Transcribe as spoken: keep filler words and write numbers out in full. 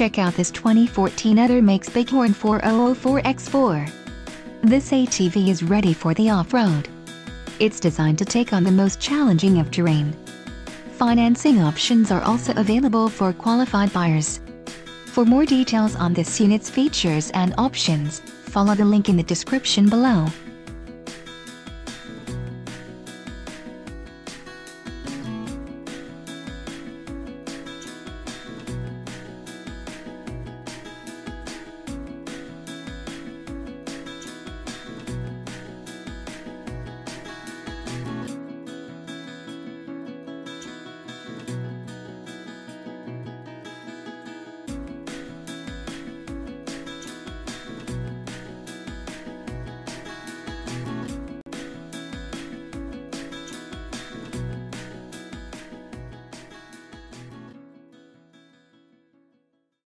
Check out this twenty fourteen Other Makes Bighorn four oh oh four X four. This H E V is ready for the off-road. It's designed to take on the most challenging of terrain. Financing options are also available for qualified buyers. For more details on this unit's features and options, follow the link in the description below.